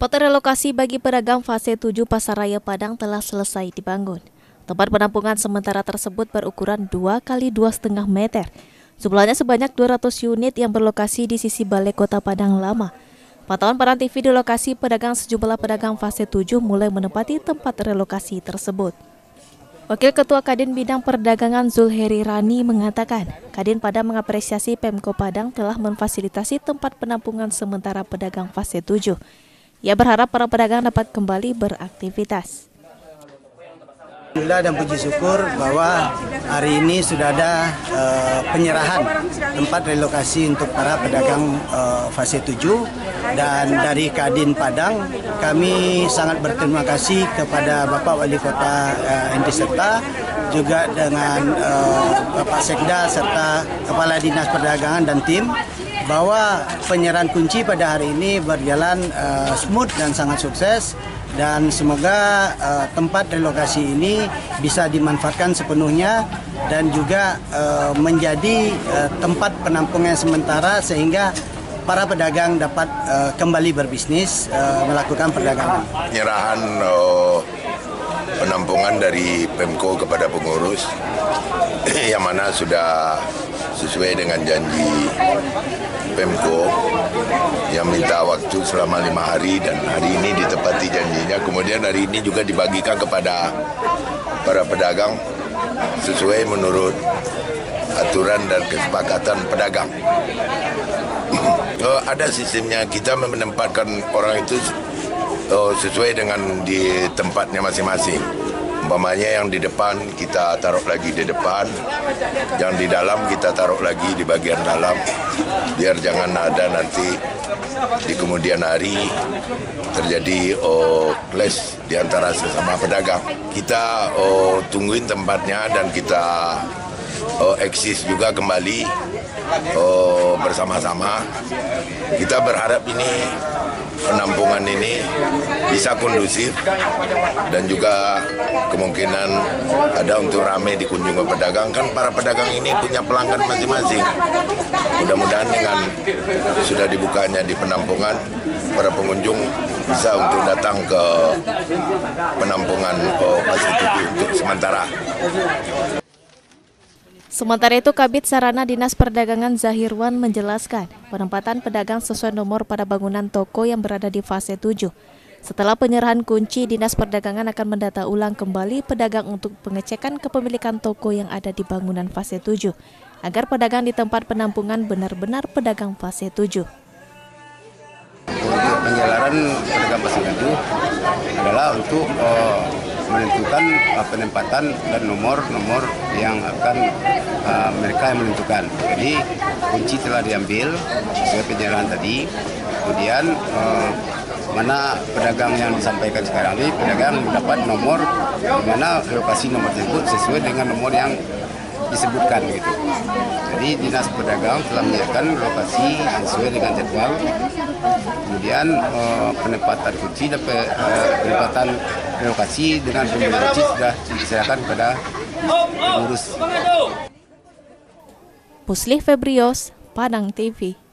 Peta relokasi bagi pedagang fase 7 Pasaraya Padang telah selesai dibangun. Tempat penampungan sementara tersebut berukuran 2 x 2,5 meter. Jumlahnya sebanyak 200 unit yang berlokasi di sisi Balai Kota Padang Lama. Pantauan Padang TV di lokasi pedagang sejumlah pedagang fase 7 mulai menempati tempat relokasi tersebut. Wakil Ketua Kadin Bidang Perdagangan Zulheri Rani mengatakan, Kadin Padang mengapresiasi Pemko Padang telah memfasilitasi tempat penampungan sementara pedagang fase 7. Ia berharap para pedagang dapat kembali beraktivitas. Alhamdulillah dan puji syukur bahwa hari ini sudah ada penyerahan tempat relokasi untuk para pedagang fase 7. Dan dari Kadin Padang kami sangat berterima kasih kepada Bapak Wali Kota Andi serta juga dengan Bapak Sekda serta Kepala Dinas Perdagangan dan tim, bahwa penyerahan kunci pada hari ini berjalan smooth dan sangat sukses, dan semoga tempat relokasi ini bisa dimanfaatkan sepenuhnya dan juga menjadi tempat penampungan sementara sehingga para pedagang dapat kembali berbisnis, melakukan perdagangan. Penyerahan penampungan dari Pemko kepada pengurus yang mana sudah sesuai dengan janji Pemko yang minta waktu selama 5 hari, dan hari ini ditepati janjinya. Kemudian hari ini juga dibagikan kepada para pedagang sesuai menurut aturan dan kesepakatan pedagang. Ada sistemnya, kita menempatkan orang itu sesuai dengan di tempatnya masing-masing. Umpamanya yang di depan kita taruh lagi di depan, yang di dalam kita taruh lagi di bagian dalam, biar jangan ada nanti di kemudian hari terjadi clash di antara sesama pedagang. Kita tungguin tempatnya dan kita eksis juga kembali bersama-sama. Kita berharap ini penampungan ini bisa kondusif dan juga kemungkinan ada untuk ramai dikunjungi pedagang. Kan para pedagang ini punya pelanggan masing-masing. Mudah-mudahan dengan sudah dibukanya di penampungan, para pengunjung bisa untuk datang ke penampungan fase 7 untuk sementara. Sementara itu, Kabid Sarana Dinas Perdagangan Zahirwan menjelaskan penempatan pedagang sesuai nomor pada bangunan toko yang berada di fase 7. Setelah penyerahan kunci, Dinas Perdagangan akan mendata ulang kembali pedagang untuk pengecekan kepemilikan toko yang ada di bangunan fase 7, agar pedagang di tempat penampungan benar-benar pedagang fase 7. Untuk penyerahan pedagang fase 7 adalah untuk menentukan penempatan dan nomor-nomor yang akan mereka yang menentukan. Jadi kunci telah diambil sesuai penyerahan tadi. Kemudian mana pedagang yang disampaikan sekarang ini, pedagang mendapat nomor di mana lokasi nomor tersebut sesuai dengan nomor yang disebutkan gitu. Jadi Dinas Perdagangan telah menyiapkan lokasi sesuai dengan jadwal. Kemudian penempatan kunci dan penempatan relokasi dengan pembelian kunci sudah diserahkan kepada pengurus. Febrios, Padang TV.